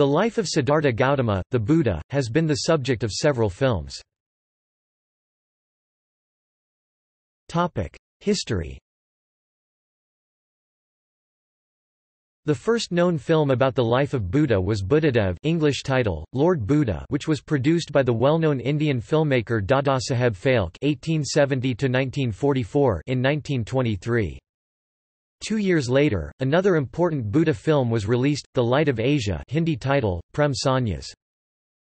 The life of Siddhartha Gautama, the Buddha, has been the subject of several films. History. The first known film about the life of Buddha was Buddhadev, English title, Lord Buddha, which was produced by the well-known Indian filmmaker Dadasaheb Phalke (1870–1944) in 1923. 2 years later, another important Buddha film was released, The Light of Asia, Hindi title, Prem Sanyas.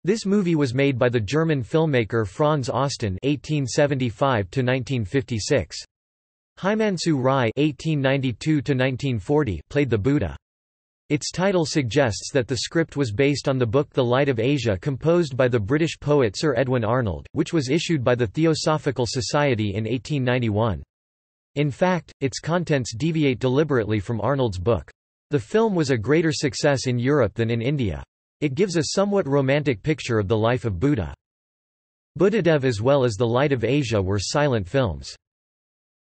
This movie was made by the German filmmaker Franz Austin (1875–1956). Himansu Rai (1892–1940) played the Buddha. Its title suggests that the script was based on the book The Light of Asia, composed by the British poet Sir Edwin Arnold, which was issued by the Theosophical Society in 1891. In fact, its contents deviate deliberately from Arnold's book. The film was a greater success in Europe than in India. It gives a somewhat romantic picture of the life of Buddha. Buddhadev as well as The Light of Asia were silent films.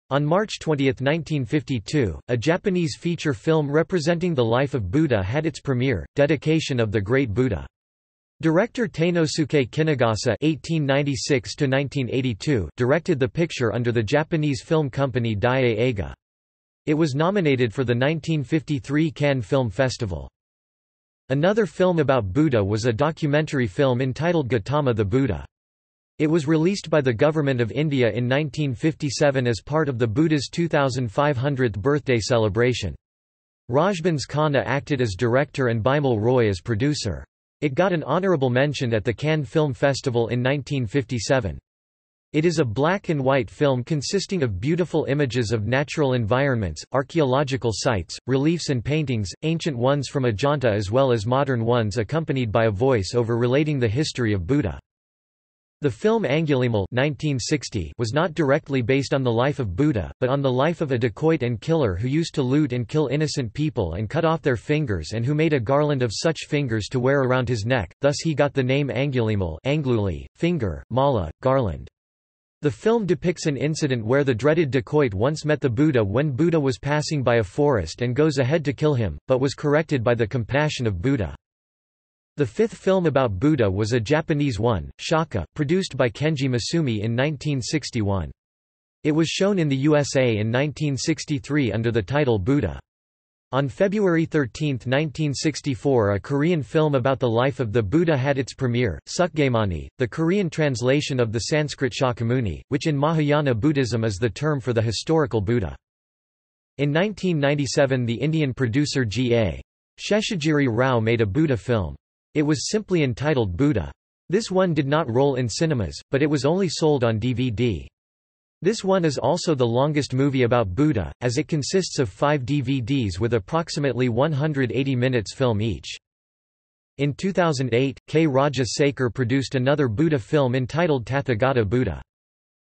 On March 20, 1952, a Japanese feature film representing the life of Buddha had its premiere, Dedication of the Great Buddha. Director Teinosuke Kinugasa (1896–1982) directed the picture under the Japanese film company Daiei Eiga. It was nominated for the 1953 Cannes Film Festival. Another film about Buddha was a documentary film entitled Gautama the Buddha. It was released by the Government of India in 1957 as part of the Buddha's 2500th birthday celebration. Rajbans Khanna acted as director and Bimal Roy as producer. It got an honorable mention at the Cannes Film Festival in 1957. It is a black-and-white film consisting of beautiful images of natural environments, archaeological sites, reliefs and paintings, ancient ones from Ajanta as well as modern ones, accompanied by a voice-over relating the history of Buddha. The film Angulimala (1960) was not directly based on the life of Buddha, but on the life of a dacoit and killer who used to loot and kill innocent people and cut off their fingers, and who made a garland of such fingers to wear around his neck, thus he got the name Angulimala, Angluli, finger, mala, garland. The film depicts an incident where the dreaded dacoit once met the Buddha when Buddha was passing by a forest and goes ahead to kill him, but was corrected by the compassion of Buddha. The fifth film about Buddha was a Japanese one, Shaka, produced by Kenji Misumi in 1961. It was shown in the USA in 1963 under the title Buddha. On February 13, 1964, a Korean film about the life of the Buddha had its premiere, Sukgamani, the Korean translation of the Sanskrit Shakyamuni, which in Mahayana Buddhism is the term for the historical Buddha. In 1997, the Indian producer G.A. Sheshagiri Rao made a Buddha film. It was simply entitled Buddha. This one did not roll in cinemas, but it was only sold on DVD. This one is also the longest movie about Buddha, as it consists of 5 DVDs with approximately 180 minutes film each. In 2008, K. Raja Sekhar produced another Buddha film entitled Tathagata Buddha.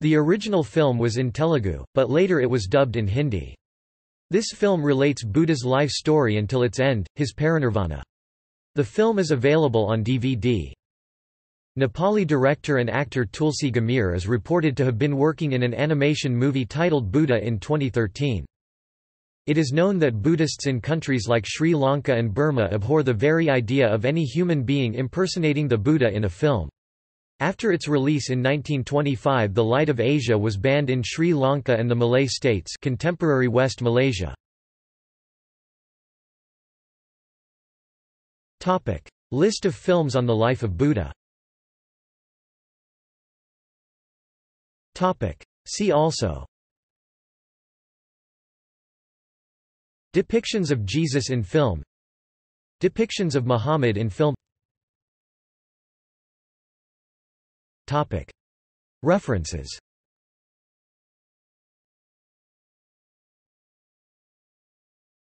The original film was in Telugu, but later it was dubbed in Hindi. This film relates Buddha's life story until its end, his parinirvana. The film is available on DVD. Nepali director and actor Tulsi Gamir is reported to have been working in an animation movie titled Buddha in 2013. It is known that Buddhists in countries like Sri Lanka and Burma abhor the very idea of any human being impersonating the Buddha in a film. After its release in 1925, The Light of Asia was banned in Sri Lanka and the Malay states, contemporary West Malaysia. Topic: List of films on the life of Buddha. See also: Depictions of Jesus in film, Depictions of Muhammad in film. References.